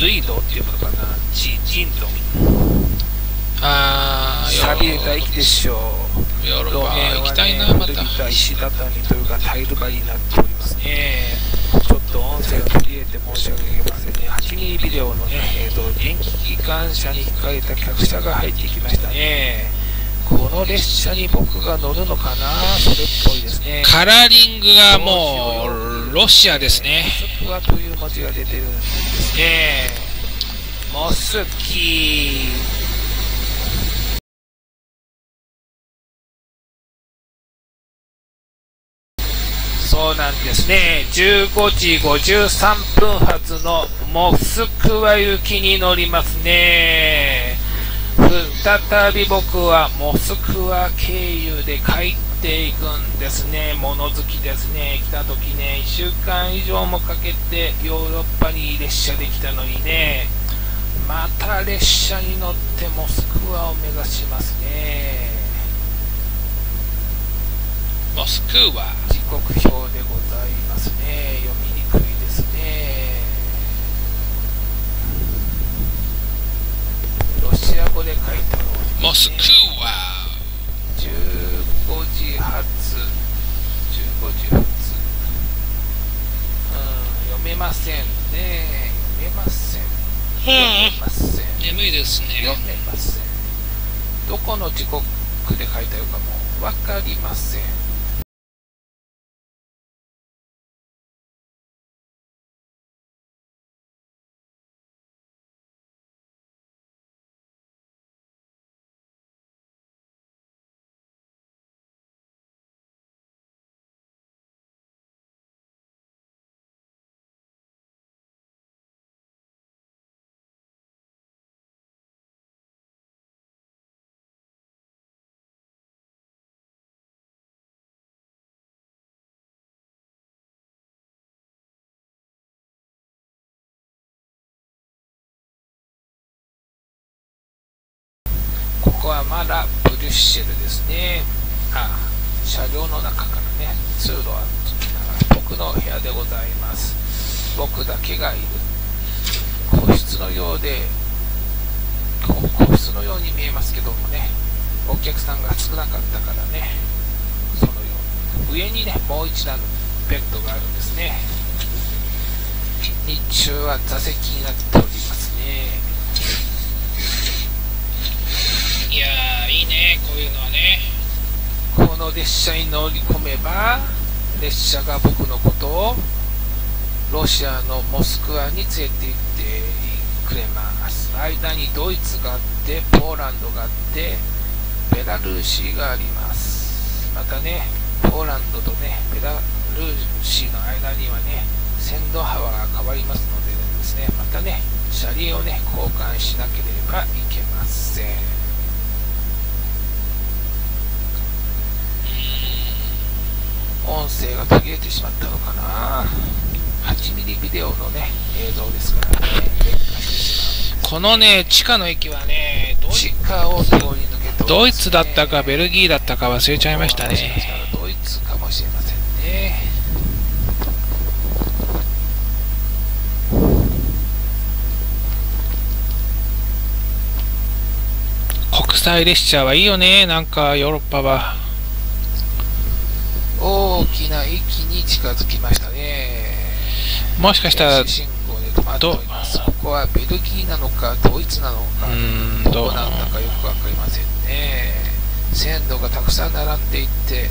隋道っていうのかな、人道。ああ、錆びれた駅でしょう。ヨーロッパ行きたいな、また。石畳というかタイルがいいなっておりますね。ちょっと音声が取り入れて申し訳ありませんね。8ミリビデオのね、電気機関車に引かれた客車が入ってきましたね。この列車に僕が乗るのかな、それっぽいですね。カラーリングがもうロシアですね。モスクワという文字が出てるんですね。モスキー。そうなんですね。15時53分発のモスクワ行きに乗りますね。再び僕はモスクワ経由で帰っていくんですね。物好きですね。来た時ね、1週間以上もかけてヨーロッパに列車で来たのにね、また列車に乗ってモスクワを目指しますね。モスクワ時刻表でございますね。読みにくいですね。ロシア語で書いてある、ね、モスクワ15時発、読めませんね。読めません。眠いですね。読めません。どこの時刻で書いてあるかもわかりません。ここはまだブリュッシェルですね。車両の中からね、通路は僕の部屋でございます。僕だけがいる。個室のように見えますけどもね、お客さんが少なかったからね、そのように。上にね、もう一段ベッドがあるんですね。日中は座席になっておりますね。いやー、いいね、こういうのはね。この列車に乗り込めば、列車が僕のことをロシアのモスクワに連れて行ってくれます。間にドイツがあって、ポーランドがあって、ベラルーシがあります。またね、ポーランドとね、ベラルーシの間にはね、線路幅が変わりますのでですね、またね、車輪をね、交換しなければいけません。音声が途切れてしまったのかな。8ミリビデオのね、映像ですからね。このね、地下の駅はね、地下を通り抜けて、ドイツだったかベルギーだったか忘れちゃいましたね。ドイツかもしれませんね。国際列車はいいよね、なんかヨーロッパは。大きな駅に近づきましたね。もしかしたら信号で止まっております。ここはベルギーなのかドイツなのか、どこなんだかよくわかりませんね。線路がたくさん並んでいて、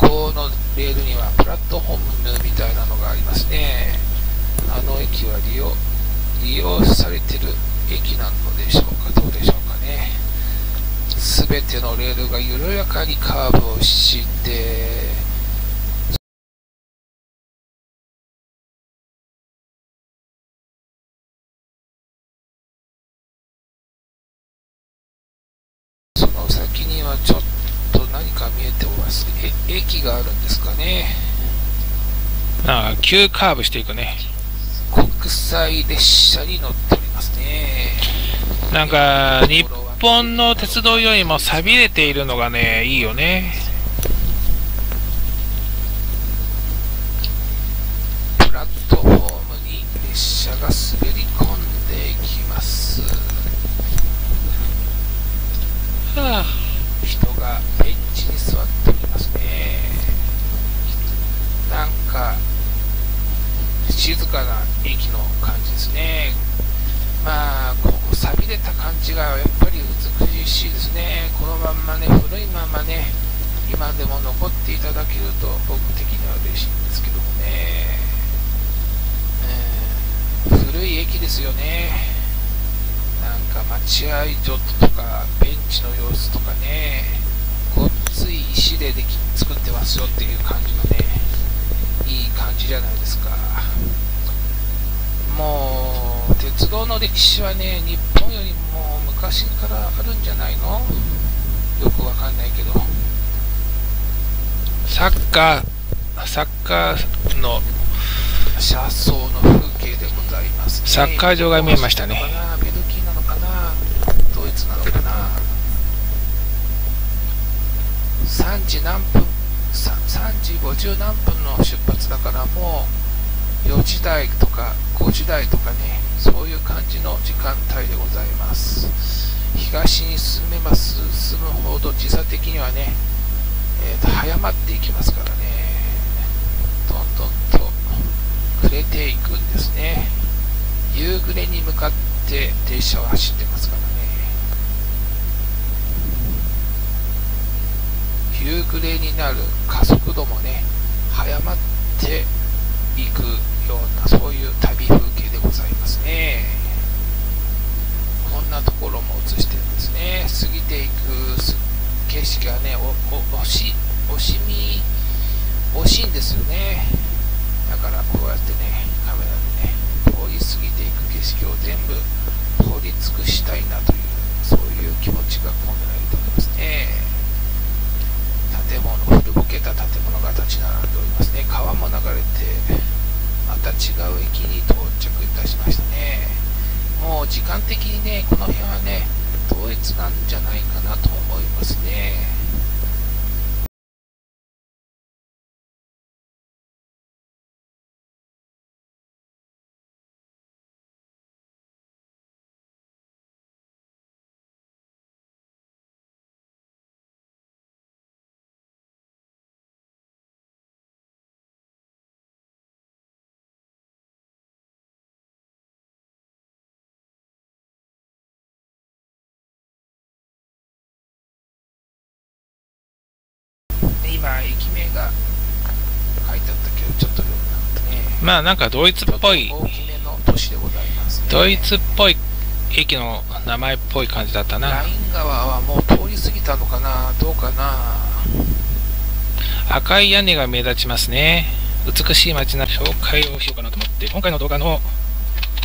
向こうのレールにはプラットフォームみたいなのがありますね。あの駅は利用されている駅なのでしょうか、どうでしょうかね。すべてのレールが緩やかにカーブをして駅があるんですかね。急カーブしていくね。国際列車に乗っておりますね。なんか日本の鉄道よりも錆びれているのがね、いいよね。プラットフォームに列車が滑り込んでしていきます。はあ、人がベンチに座っていますね。なんか静かな駅の感じですね。まあここ錆びれた感じがやっぱり美しいですね。このまんまね、古いまんまね、今でも残っていただけると僕的には嬉しいんですけどもね、古い駅ですよね。なんか待合所とかベンチの様子とかね、ごっつい石で作ってますよっていう感じのね、いい感じじゃないですか。もう鉄道の歴史はね、日本よりも昔からあるんじゃないの？よくわかんないけど、サッカーの車窓の風景でございます、ね、サッカー場が見えましたね。ベルギーなのかな、ドイツなのかな。3時何分、3時50何分の出発だから、もう4時台とか5時台とかね、そういう感じの時間帯でございます。東に進むほど時差的にはね、早まっていきますからね、どんどんと暮れていくんですね。夕暮れに向かって電車は走ってますからね。夕暮れになる加速度もね、早まっていくような、そういう旅風景でございますね。こんなところも映してるんですね。過ぎていく景色がね、惜しいんですよね。だからこうやってね、カメラでね、通り過ぎていく景色を全部掘り尽くしたいなという、そういう気持ちが込められておりますね。建物、古ぼけた建物が立ち並んでおりますね。川も流れて、また違う駅に到着いたしましたね。もう時間的にね、この辺はね、統一なんじゃないかなと思いますね。今駅名が書いてあったけど、ちょっと読んだことね。まあなんかドイツっぽい、大きめの都市でございますね。ドイツっぽい駅の名前っぽい感じだったな。ライン川はもう通り過ぎたのかな、どうかな。赤い屋根が目立ちますね。美しい街の紹介をしようかなと思って、今回の動画の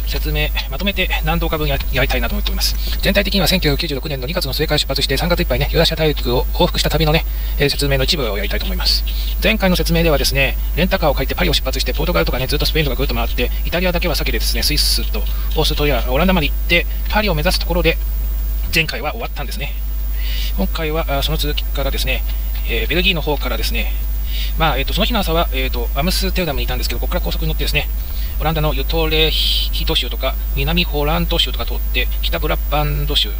説明、まとめて何動画分やりたいなと思っております。全体的には1996年の2月の末から出発して3月いっぱいね、ユーラシア大陸を往復した旅のね、説明の一部をやりたいと思います。前回の説明ではですね、レンタカーを借りてパリを出発して、ポルトガルとかね、ずっとスペインとかぐるっと回って、イタリアだけは避けてですね、スイスとオーストリア、オランダまで行って、パリを目指すところで、前回は終わったんですね。今回はその続きからですね、ベルギーの方からですね、まあ、その日の朝は、アムステルダムにいたんですけど、ここから高速に乗ってですね、オランダのユトレヒト州とか南ホラント州とか通って、北ブラバンド州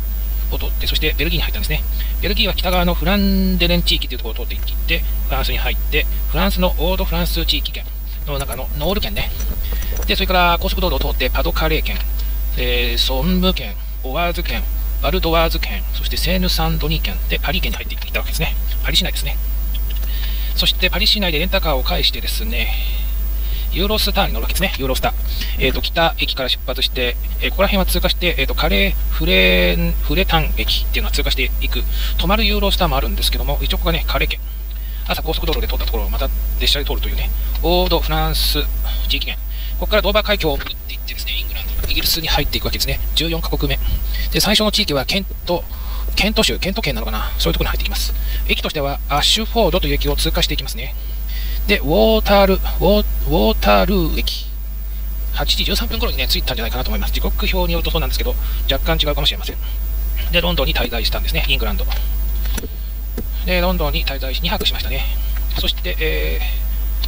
を通って、そしてベルギーに入ったんですね。ベルギーは北側のフランデレン地域というところを通っていって、フランスに入って、フランスのオードフランス地域圏の中のノール県ね、でそれから高速道路を通ってパドカレー県、ソンム県、オワーズ県、バルドワーズ県、そしてセーヌサンドニー県でパリ県に入っていったわけですね。パリ市内ですね。そしてパリ市内でレンタカーを返してですね、ユーロスターに乗るわけですね、ユーロスター。北駅から出発して、ここら辺は通過して、カレーフレタン駅っていうのは通過していく、泊まるユーロスターもあるんですけども、一応ここがね、カレー圏。朝高速道路で通ったところをまた列車で通るというね、オード・フランス地域圏。ここからドーバー海峡を潜っていってですね、イングランド、イギリスに入っていくわけですね、14カ国目。で、最初の地域はケント州、ケント県なのかな、そういうところに入ってきます。駅としては、アッシュフォードという駅を通過していきますね。で、ウォータールー駅。8時13分頃にね、着いたんじゃないかなと思います。時刻表によるとそうなんですけど、若干違うかもしれません。で、ロンドンに滞在したんですね、イングランド。で、ロンドンに滞在し、2泊しましたね。そして、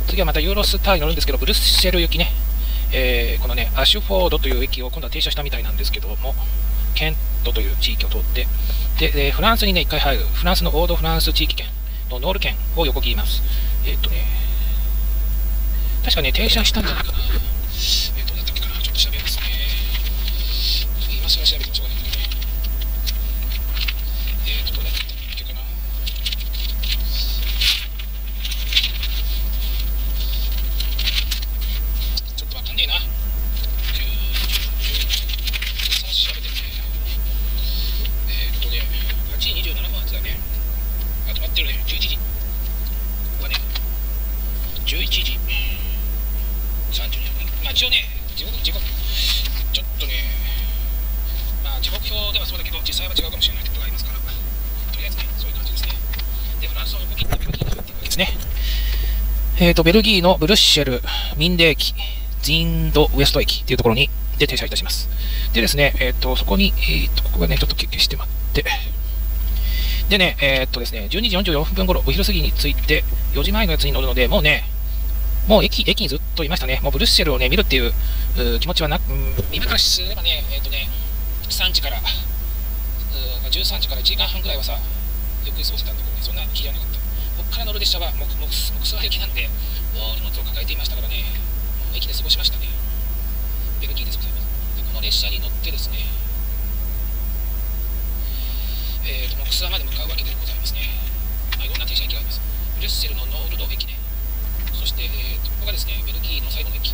次はまたユーロスターに乗るんですけど、ブルッセル行きね。このね、アッシュフォードという駅を今度は停車したみたいなんですけども、ケントという地域を通って、でフランスにね、一回入る、フランスのオードフランス地域圏のノール県を横切ります。確かね、停車したんじゃないかな。だったっけかな、ちょっと調べますね。今更調べてもしょうがないんだけどね。どうだったっけかな。ちょっとわかんねえな。さあ、調べてみて。8時27分発だね。あ、止まってるね、11時。ここはね、11時。一応ね、ちょっとね、時刻表ではそうだけど、実際は違うかもしれないところがありますから、とりあえずね、そういう感じですね。で、フランスの動きってベルギーに入っていくわけですね。ベルギーのブルッシェル、ミンデ駅、ジーンドウエスト駅というところにで停車いたします。でですね、そこに、ここがね、ちょっと消してもらって、でね、ですね、12時44分ごろ、お昼過ぎに着いて、4時前のやつに乗るので、もうね、もう駅にずっといましたね。もうブルッシェルをね、見るっていう気持ちはなく、今からすればね、13時から1時間半ぐらいはさ、ゆっくり過ごせたんだけどね、そんな気じゃなかった。ここから乗る列車は、木座駅なんで、大荷物を抱えていましたからね、もう駅で過ごしましたね。ベルギーでございます。で、この列車に乗ってですね、木座まで向かうわけでございますね。いろんな停車駅があります。ブルッシェルのノールド駅ね。そして、ここがですね、ベルギーの最後の駅。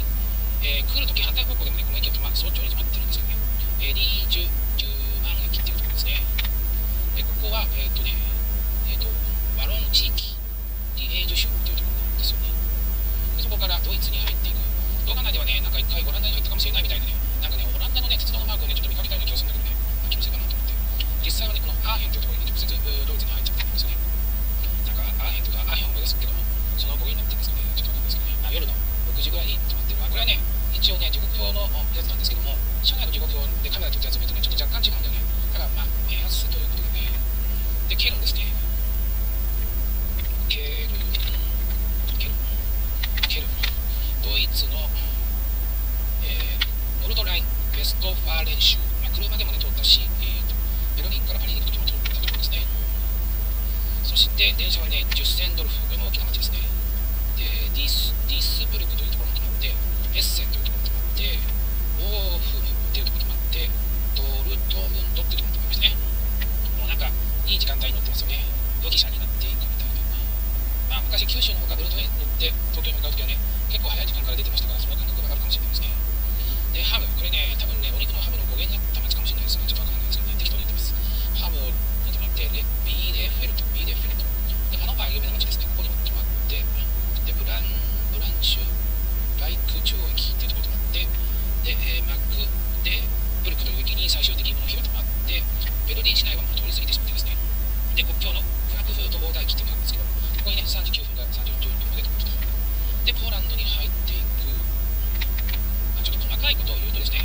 来るとき反対方向でもね、この駅は早朝に止まってるんですよね。リージュ・ジューマン駅っていうところですね。で、ここは、ワロン地域、リエージュ州っていうところなんですよね。で、そこからドイツに入っていく。動画内ではね、なんか一回オランダに入ったかもしれないみたいなね、なんかね、オランダのね、鉄道のマークをね、ちょっと見かけたような気がするんだけどね、気のせいかなと思って。実際はね、このアーヘンというところに、ね、直接ドイツに入っちゃったんですよね。なんか、アーヘンとかアーヘンを思い出すけども、その語彙になってるんですかね。夜の6時ぐらいに止まってる。これはね、一応ね、時刻表のやつなんですけども、車内の時刻表でカメラ撮ったやつを見るとね、ちょっと若干違うんだよね。だから、目安ということでね、で、蹴るんですね。蹴る。ドイツの、ノルドライン、ベストファーレン州、車でもね、通ったし、ベルリンからパリに行くときも通ったところですね。そして、電車はね、デュッセンドルフ、これも大きな街ですね。ディースブルクというところに止まって、エッセンというところに止まって、ウォーフムというところに止まって、ドルトムンドというところに止まりますね。もうなんか、いい時間帯に乗ってますよね。ロギシャになっていくみたいな。昔、九州の方からドルトムに乗って、東京に向かうときはね、結構早い時間から出てましたから、その感覚があるかもしれないですね。で、ハム、これね、多分ね、お肉のハムの語源になった街かもしれないですね。ちょっとわかんないですよね。適当に言ってます。ハムを止まって、ビーデフェルト。で、ハノーバー有名な街ですね。ここにも止まって、ブランシュ、バイク中央駅というところに止まって、で、マクデブルクという駅に最終的にこの日は止まって、ベルリン市内はもう通り過ぎてしまってですね、で、国境のフランクフルト大田駅というのがあるんですけど、ここにね、39分から34分まで止まってた。で、ポーランドに入っていく、ちょっと細かいことを言うとですね、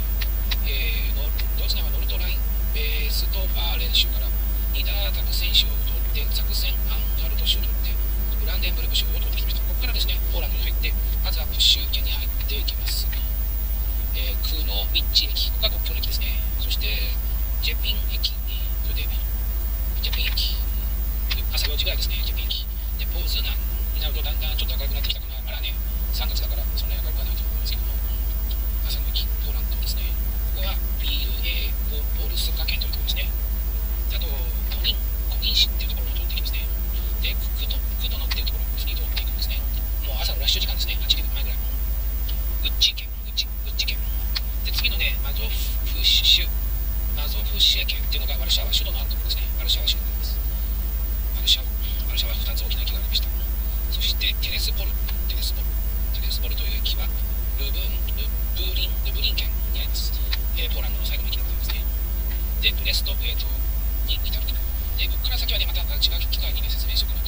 ドイツ内はノルトライン、ベーストファーレン州から、ニダーザクセン州を通って、ザクセンアンファルト州を通って、ブランデンブルク州を通ってきました。ここからですね、ポーランドに入って、まずはプッシュ県に入っていきます。クノービッチ駅、ここが国境の駅ですね。そして、ジェピン駅、それで、朝4時ぐらいですね、ジェピン駅。で、ポーズナンになるとだんだんちょっと明るくなってきたかな。まだね、3月だからそんなに明るくはないと思いますけども、朝の駅、ポーランドですね。ここは BUA、ポールスカ県というところですね。あと、コニン市っていうところも通ってきますね。で、クドノっていうところに通っていくんですね。朝のラッシュ時間ですね、8時前ぐらい。ウッチ県。で、次のね、マゾフシェ県っていうのがワルシャワ首都のあるところですね。ワルシャワ州になります。ワルシャワは2つ大きな駅がありました。そして、テレスポルという駅は、ルブリン県にあります。ポーランドの最後の駅でございますね。で、ブレストベートに至ると。で、ここから先はね、また違う機会にね、説明しておくの